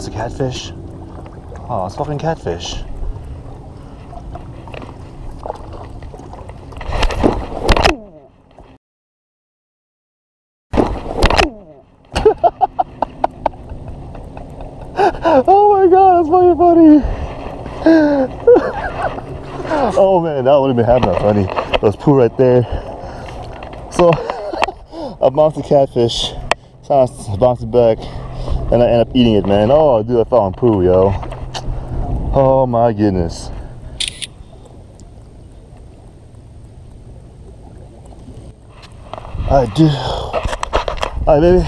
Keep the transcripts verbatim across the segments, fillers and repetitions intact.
it's a catfish. Oh, it's fucking catfish. Oh my god, that's fucking funny. Oh man, that wouldn't have been half that funny. Those poo right there. So I bounced the catfish, so I bounced it back, and I end up eating it, man. Oh dude, I fell on poo, yo. Oh my goodness. Alright dude. Alright baby.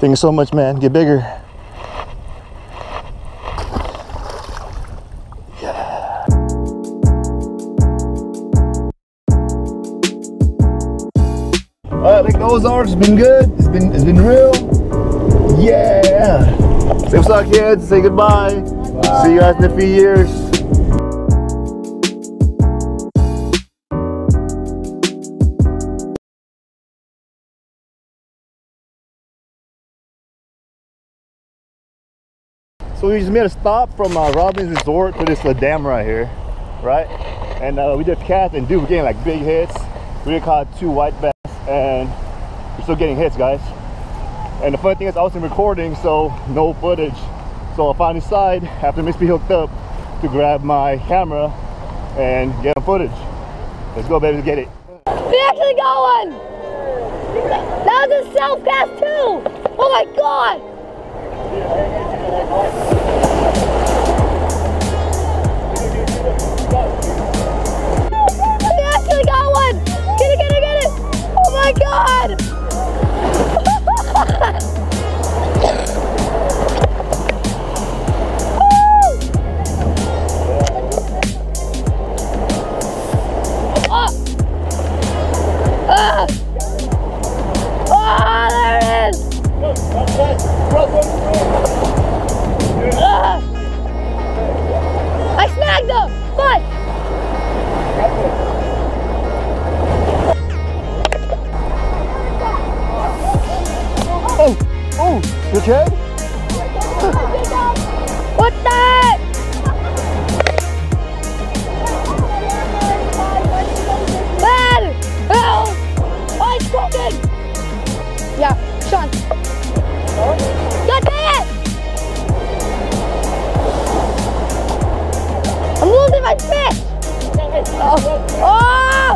Thank you so much, man. Get bigger. Alright, Lake Ozarks, it's been good, it's been it's been real. Yeah! Say what's up, kids, say goodbye. Bye. See you guys in a few years. So we just made a stop from uh, Robin's Resort to this uh, dam right here, right? And uh, we did cast, and dude, we're getting like big hits. We caught two white bass, and we're still getting hits, guys. And the funny thing is, I wasn't recording, so no footage. So I finally decided, after Miss B hooked up, to grab my camera and get some footage. Let's go, baby, let's get it. We actually got one. That was a self cast too. Oh my god. We actually got one! Get it, get it, get it! Oh my god! Oh. Ah. Oh, there it is! Ah. I snagged him! But oh! Oh! You okay? What the? Man! Oh! Oh, it's broken! Yeah, Sean. God damn it! I'm losing my fish! Oh, oh!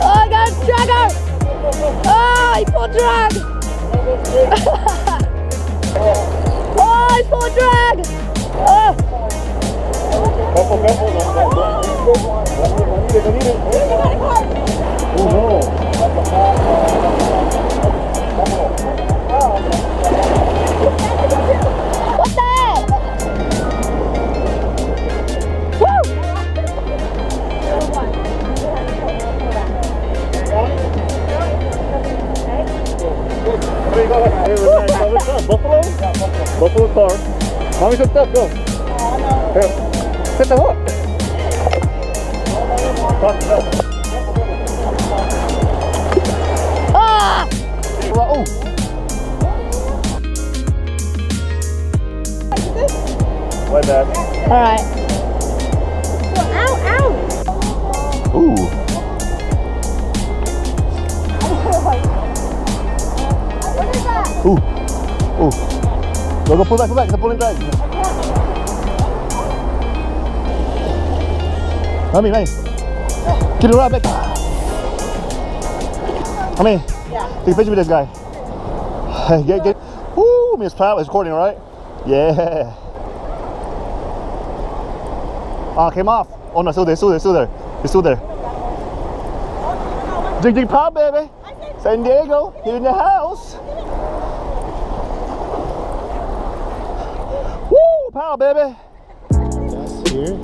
Oh, I got a dragger! Oh, I pulled drag! Oh, I pulled drag! Oh. What the heck? Buffalo? Yeah, buffalo? Buffalo car. Mommy's hooked up, go. Oh, no. Here. Set the hook. Ah! Oh! My bad. Alright. Ow, ow! Ooh. Ooh, ooh. Go, go, pull back, pull back, pull it back. Mommy, mommy. Get it right back. Mommy, yeah. Take a picture with this guy. Get, get. Woo, Miss Pat is recording, right? Yeah. Ah, came off. Oh no, still there, still there, still there. It's still there. Jig, jig, pop, baby. San Diego, you're in the house. Pow, baby! That's here.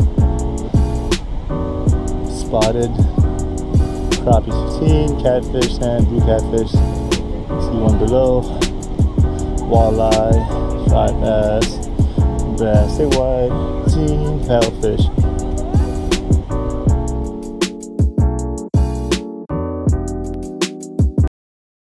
Spotted crappie fifteen, catfish, sand, blue catfish. See one below. Walleye, fried bass, bass, say white, fifteen, paddlefish.